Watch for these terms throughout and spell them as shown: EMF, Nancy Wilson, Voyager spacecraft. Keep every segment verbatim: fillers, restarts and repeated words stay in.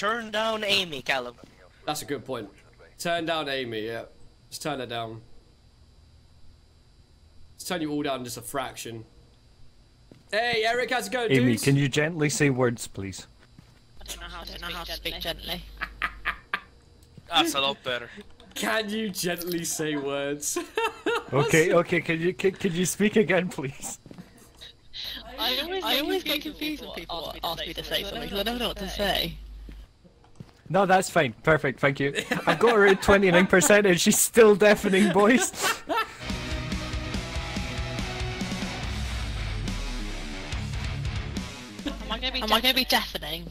Turn down Amy, Callum. That's a good point. Turn down Amy, yeah. Let's turn her down. Let's turn you all down just a fraction. Hey, Eric, how's it going, dudes? Amy, can you gently say words, please? I don't know how to, know how to speak gently. That's a lot better. Can you gently say words? okay, okay, can you can, can you speak again, please? I always, I always get confused when people ask me to say something because I don't know what to say. No, that's fine. Perfect, thank you. I got her at twenty-nine percent and she's still deafening, boys. Am I going to be, Am I gonna be deafening?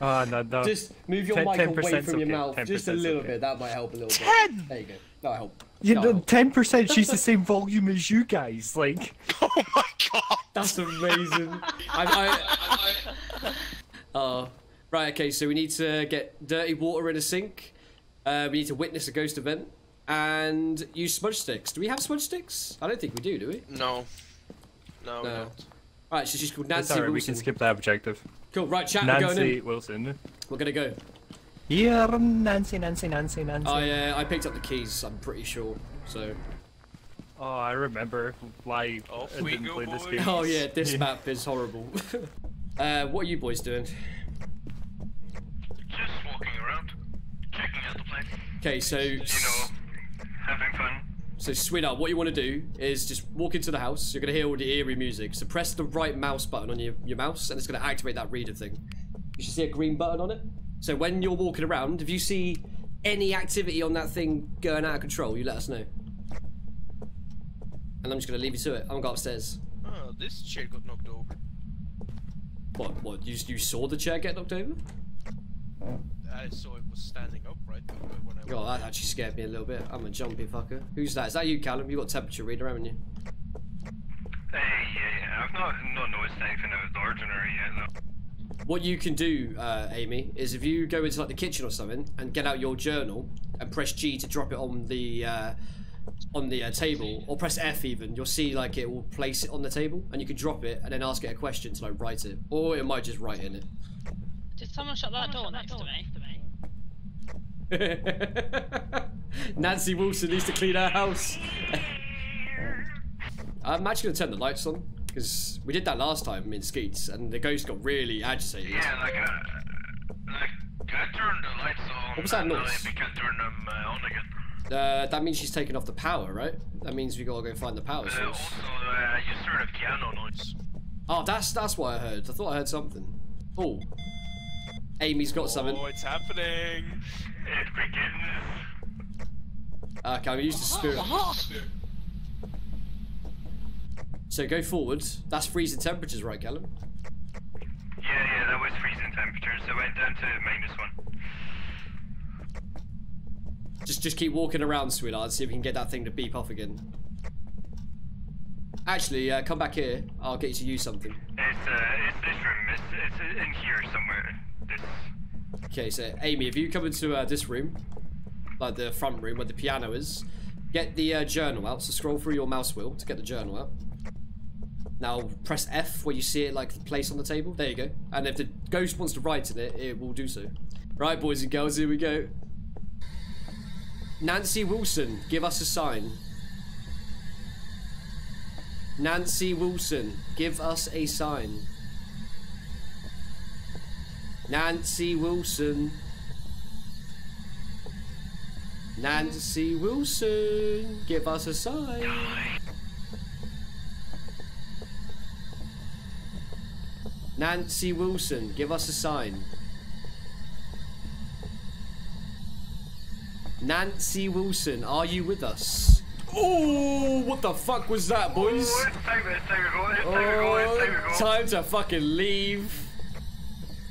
Oh, no, no. Just move your mic away from your okay. mouth just a little okay. bit. That might help a little ten! Bit. ten! There you go. That'll help. Yeah, no, ten percent, she's the same volume as you guys, like. Oh my god! That's amazing. I, I, I, uh, right, okay, so we need to get dirty water in a sink. Uh, we need to witness a ghost event. And use smudge sticks. Do we have smudge sticks? I don't think we do, do we? No. No, no. no. Alright, so she's called Nancy Sorry, Wilson. We can skip that objective. Cool, right, chat, Nancy we're going in. Wilson. We're gonna go. Yeah, Nancy, Nancy, Nancy, Nancy. Oh, yeah, I picked up the keys, I'm pretty sure, so. Oh, I remember why oh, I didn't go, play boys. This game. Oh, yeah, this map is horrible. uh, what are you boys doing? Just walking around, checking out the place. Okay, so. You know, having fun. So, sweetheart, what you want to do is just walk into the house. You're going to hear all the eerie music. So, press the right mouse button on your, your mouse, and it's going to activate that reader thing. You should see a green button on it. So, when you're walking around, if you see any activity on that thing going out of control, you let us know. And I'm just going to leave you to it. I'm going to go upstairs. Oh, this chair got knocked over. What? What? You, you saw the chair get knocked over? I saw it was standing upright. God, that actually scared me a little bit. I'm a jumpy fucker. Who's that? Is that you, Callum? You got temperature reader, haven't you? Hey, yeah, yeah. I've not, not noticed anything that was ordinary yet, though. What you can do, uh, Amy, is if you go into like the kitchen or something and get out your journal and press G to drop it on the uh, on the uh, table, or press F even, you'll see like it will place it on the table and you can drop it and then ask it a question to like write it, or it might just write in it. Did someone shut that door next to me? Nancy Wilson needs to clean her house. I'm actually going to turn the lights on because we did that last time in Skeets and the ghost got really agitated. Yeah, like, uh, like I turned the lights on. What was that noise? We can turn them uh, on again. Uh, that means she's taken off the power, right? That means we gotta go find the power source. Uh, also, uh, you heard a piano noise. Oh, that's that's what I heard. I thought I heard something. Oh, Amy's got oh, something. Oh, it's happening. It begins. Okay, I'm used to spirit. So go forward. That's freezing temperatures, right, Callum? Yeah, yeah, that was freezing temperatures. So I went down to minus one. Just, just keep walking around, sweetheart, and see if we can get that thing to beep off again. Actually, uh, come back here. I'll get you to use something. It's, uh, it's this room. It's, it's in here somewhere. This. Okay, so Amy, if you come into uh, this room, like the front room where the piano is, get the uh, journal out. So scroll through your mouse wheel to get the journal out. Now press F where you see it, like the place on the table. There you go. And if the ghost wants to write in it, it will do so. Right, boys and girls, here we go. Nancy Wilson, give us a sign. Nancy Wilson, give us a sign. Nancy Wilson. Nancy Wilson, give us a sign. Nancy Wilson, give us a sign. Nancy Wilson, are you with us? Oh, what the fuck was that, boys? Oh, it's time, it's time, it's time, it's time, it's time, time to fucking leave.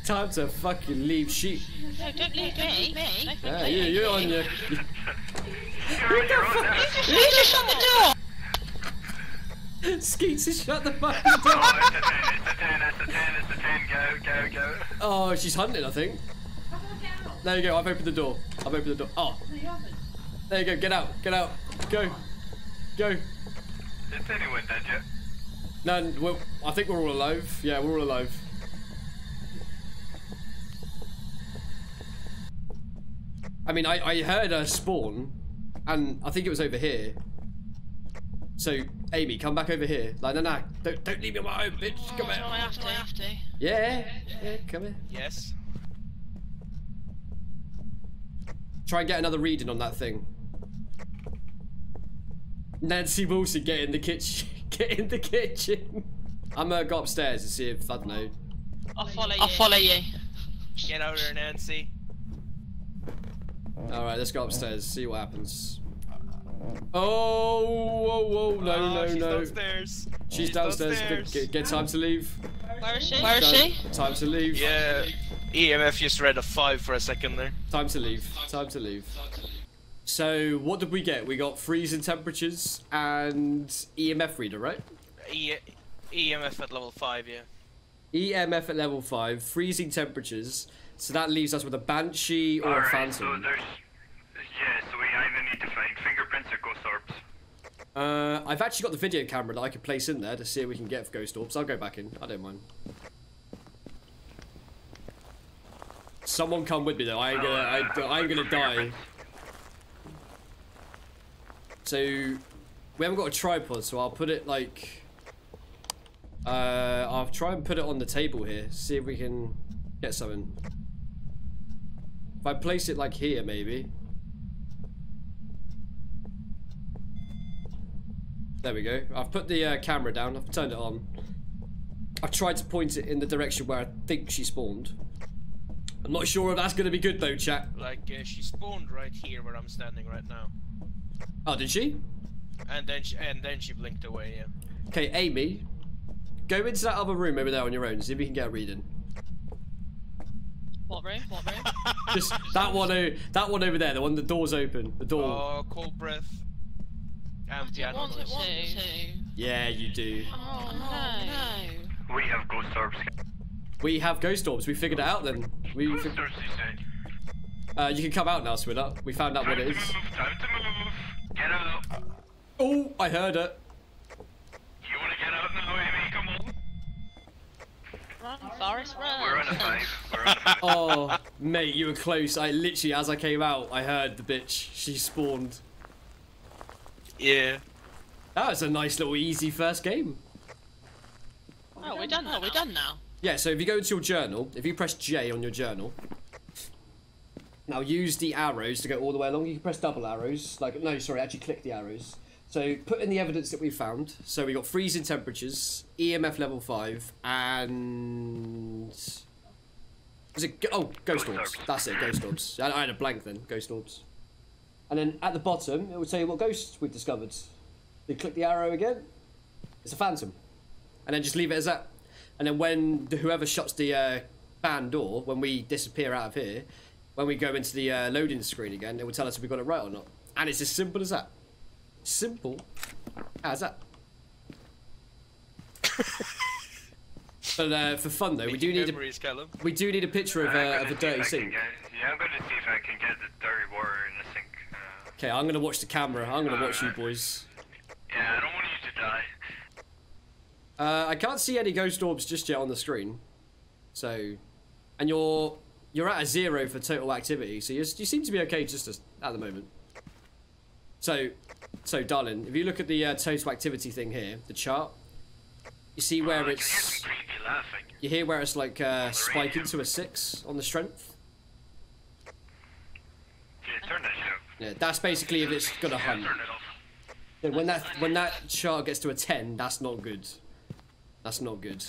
Time to fucking leave sheep. No, don't leave me. me. Yeah, you, you're on your... you just shut the door! Skeets has shut the fucking door! Oh, it's a ten, it's a ten, it's a ten, it's a ten, go, go, go. Oh, she's hunting, I think. There you go, I've opened the door. I've opened the door. Oh. There you go, get out, get out. Go. Go. Is anyone dead yet? No, well, I think we're all alive. Yeah, we're all alive. I mean, I, I heard her spawn, and I think it was over here. So, Amy, come back over here. Like, no, no, don't, don't leave me on my own, bitch. Come oh, here. No, I have to, I have to. Yeah, yeah, come here. Yes. Try and get another reading on that thing. Nancy Wilson, get in the kitchen. Get in the kitchen. I'm gonna go upstairs and see if, I don't know. I'll follow you. I'll follow you. Get over there, Nancy. Alright, let's go upstairs, see what happens. Oh, whoa, whoa, no, oh, no, she's no. Downstairs. She's, she's downstairs. downstairs. Get, get time to leave. Where is she? Where is she? Time to leave. Yeah, E M F just read a five for a second there. Time to leave. Time to leave. So, what did we get? We got freezing temperatures and E M F reader, right? E EMF at level five, yeah. E M F at level five, freezing temperatures. So that leaves us with a banshee or right, a phantom. So there's, yeah, so we either need to find fingerprints or ghost orbs. Uh, I've actually got the video camera that I could place in there to see if we can get ghost orbs. I'll go back in. I don't mind. Someone come with me though. I ain't gonna. I, I ain't gonna die. So we haven't got a tripod, so I'll put it like. Uh, I'll try and put it on the table here. See if we can get something. If I place it like here, maybe. There we go. I've put the uh, camera down. I've turned it on. I've tried to point it in the direction where I think she spawned. I'm not sure if that's going to be good though, chat. Like, uh, she spawned right here where I'm standing right now. Oh, did she? And then she, and then she blinked away, yeah. Okay, Amy, go into that other room over there on your own. See if you can get a reading. What room? What room? Just that one, o that one over there. The one the door's open. The door. Oh, cold breath. Empty. I don't want to. Yeah, you do. Oh no, no. We have ghost orbs. We have ghost orbs. We figured it out then. We. Ghost orbs, you say? Uh, you can come out now, Swinner. We found out time what it is. Move, time to move. Get out. Oh, I heard it. You wanna get out now, Amy? Come on. Run, Forrest, run. We're on a five. We're on a five. Oh, mate, you were close. I literally, as I came out, I heard the bitch. She spawned. Yeah. That was a nice little easy first game. Oh, we're done now. We're done now. Yeah, so if you go into your journal, if you press J on your journal, now use the arrows to go all the way along. You can press double arrows. Like, no, sorry, actually click the arrows. So put in the evidence that we found. So we got freezing temperatures, E M F level five, and was it? Oh, ghost orbs. That's it, ghost orbs. I, I had a blank then. Ghost orbs. And then at the bottom, it will tell you what ghosts we've discovered. You click the arrow again. It's a phantom, and then just leave it as that. And then when the, whoever shuts the uh, van door, when we disappear out of here, when we go into the uh, loading screen again, it will tell us if we got it right or not. And it's as simple as that. Simple as that. But uh, for fun though, we do need a, we do need a picture of, uh, of a dirty sink. Get, yeah, I'm gonna see if I can get the dirty water in the sink. Okay, uh, I'm gonna watch the camera. I'm gonna uh, watch you boys. Yeah, I don't want you to die. Uh, I can't see any ghost orbs just yet on the screen. So, and you're you're at a zero for total activity, so you're, you seem to be okay just as, at the moment. So, so darling, if you look at the uh, total activity thing here, the chart, you see where oh, it's, you hear where it's like uh, spiking to a six on the strength. Yeah, turn that shit off. Yeah, that's basically if it's got a hunt. Yeah, when that when that chart gets to a ten, that's not good. That's not good.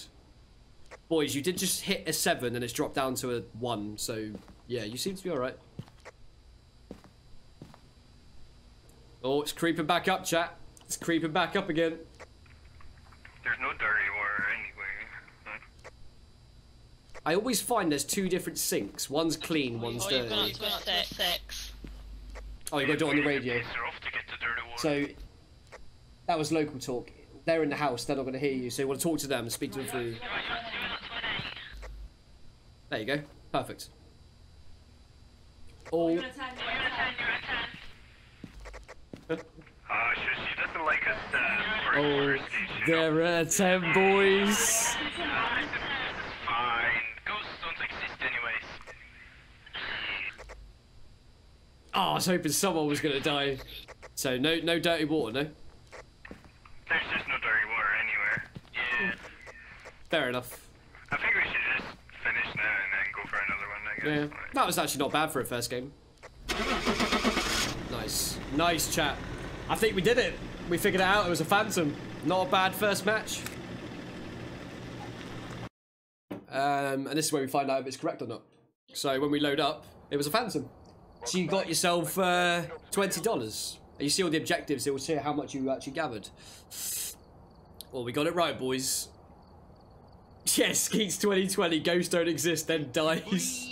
Boys, you did just hit a seven and it's dropped down to a one. So yeah, you seem to be all right. Oh, it's creeping back up, chat. It's creeping back up again. There's no dirty water anyway. I always find there's two different sinks. One's clean, one's oh, dirty. Oh, you've got to six. Oh, you got to do it on the radio. So that was local talk. They're in the house. They're not going to hear you. So you want to talk to them and speak to them through. There you go. Perfect. Oh. Oh, there are ten boys. Fine. Ghosts don't exist anyways. Oh, I was hoping someone was going to die. So no, no dirty water, no? There's just no dirty water anywhere. Yeah. Fair enough. I think we should just finish now and then go for another one, I guess. Yeah. Right. That was actually not bad for a first game. Nice. Nice, chat. I think we did it. We figured it out. It was a phantom. Not a bad first match. Um, and this is where we find out if it's correct or not. So when we load up, it was a phantom. So you got yourself uh, twenty dollars. You see all the objectives, it will see how much you actually gathered. Well, we got it right, boys. Yes, Skeets twenty twenty, ghosts don't exist, then dies.